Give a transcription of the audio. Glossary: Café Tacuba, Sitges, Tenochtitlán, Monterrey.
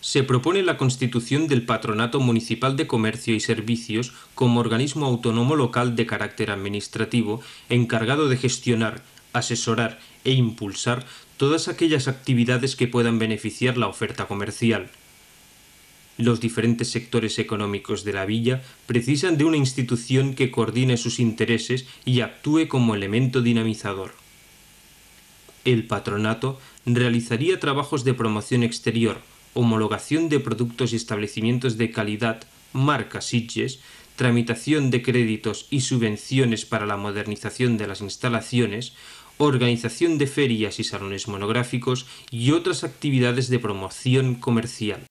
Se propone la constitución del Patronato Municipal de Comercio y Servicios como organismo autónomo local de carácter administrativo encargado de gestionar, asesorar e impulsar todas aquellas actividades que puedan beneficiar la oferta comercial. Los diferentes sectores económicos de la villa precisan de una institución que coordine sus intereses y actúe como elemento dinamizador. El patronato realizaría trabajos de promoción exterior, homologación de productos y establecimientos de calidad, marca Sitges, tramitación de créditos y subvenciones para la modernización de las instalaciones, organización de ferias y salones monográficos y otras actividades de promoción comercial.